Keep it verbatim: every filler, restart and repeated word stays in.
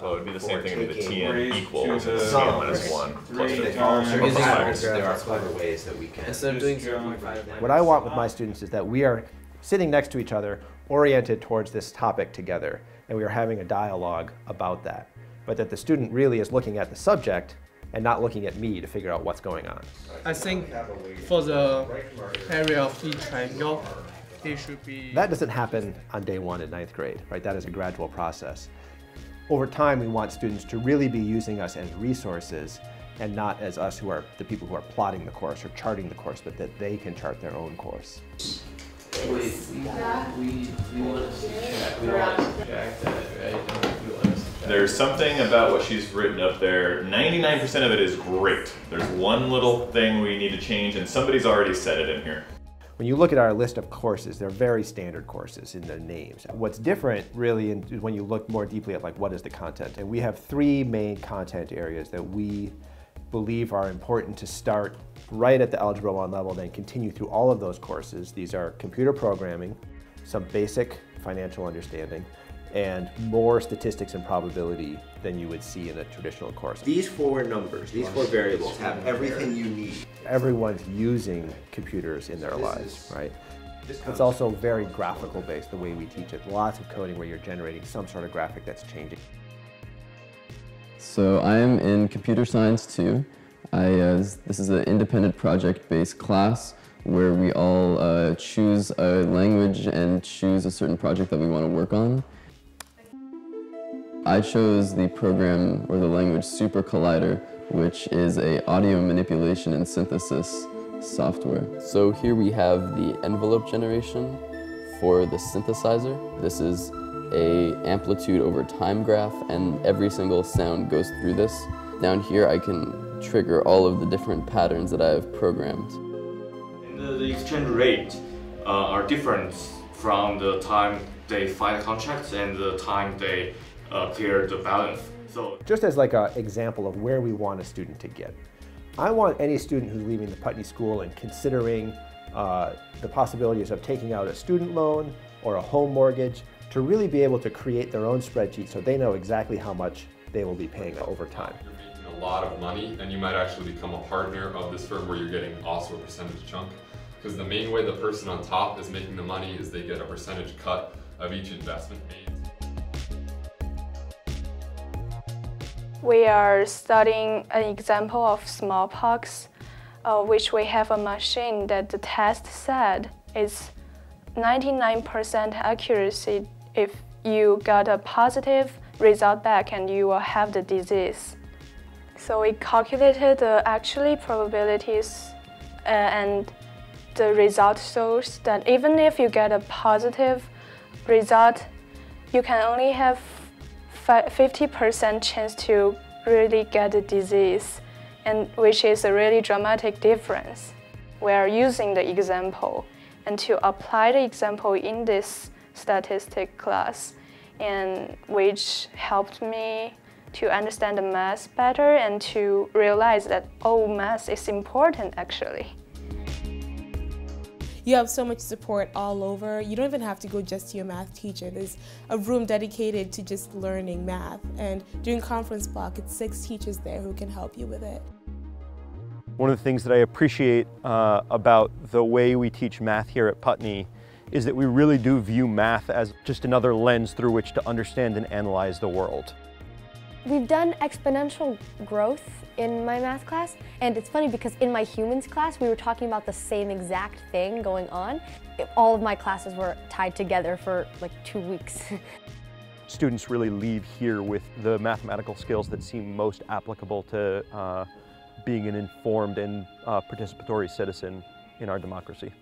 Oh, it would be the same thing. It would be the Tn equals to Tn minus one. There are clever ways that we can. Instead of doing zero point five. What I want with my students is that we are sitting next to each other, oriented towards this topic together, and we are having a dialogue about that. But that the student really is looking at the subject and not looking at me to figure out what's going on. I think for the area of the triangle, they should be... That doesn't happen on day one in ninth grade, right? That is a gradual process. Over time, we want students to really be using us as resources and not as us who are the people who are plotting the course or charting the course, but that they can chart their own course. Wait, we, we, we want to check, we want to check that, right? There's something about what she's written up there. ninety-nine percent of it is great. There's one little thing we need to change, and somebody's already said it in here. When you look at our list of courses, they're very standard courses in their names. What's different really is when you look more deeply at like what is the content. And we have three main content areas that we believe are important to start right at the Algebra one level, then continue through all of those courses. These are computer programming, some basic financial understanding, and more statistics and probability than you would see in a traditional course. These four numbers, these four variables have everything you need. Everyone's using computers in their lives, right? It's also very graphical based, the way we teach it. Lots of coding where you're generating some sort of graphic that's changing. So I am in computer science too. I, uh, this is an independent project-based class where we all uh, choose a language and choose a certain project that we want to work on. I chose the program or the language Super Collider, which is an audio manipulation and synthesis software. So here we have the envelope generation for the synthesizer. This is an amplitude over time graph, and every single sound goes through this. Down here I can trigger all of the different patterns that I have programmed. And the, the exchange rate uh, are different from the time they file contracts and the time they Uh, clear the balance. So just as like an example of where we want a student to get, I want any student who's leaving the Putney School and considering uh, the possibilities of taking out a student loan or a home mortgage to really be able to create their own spreadsheet so they know exactly how much they will be paying over time. You're making a lot of money, and you might actually become a partner of this firm where you're getting also a percentage chunk, because the main way the person on top is making the money is they get a percentage cut of each investment made. We are studying an example of smallpox, uh, which we have a machine that the test said is ninety-nine percent accuracy. If you got a positive result back and you will have the disease. So we calculated the actually probabilities uh, and the result shows that even if you get a positive result, you can only have fifty percent chance to really get the disease, and which is a really dramatic difference. We are using the example and to apply the example in this statistic class, and which helped me to understand the math better and to realize that, oh, math is important actually. You have so much support all over. You don't even have to go just to your math teacher. There's a room dedicated to just learning math. And during conference block, it's six teachers there who can help you with it. One of the things that I appreciate uh, about the way we teach math here at Putney is that we really do view math as just another lens through which to understand and analyze the world. We've done exponential growth in my math class, and it's funny because in my humans class we were talking about the same exact thing going on. All of my classes were tied together for like two weeks. Students really leave here with the mathematical skills that seem most applicable to uh, being an informed and uh, participatory citizen in our democracy.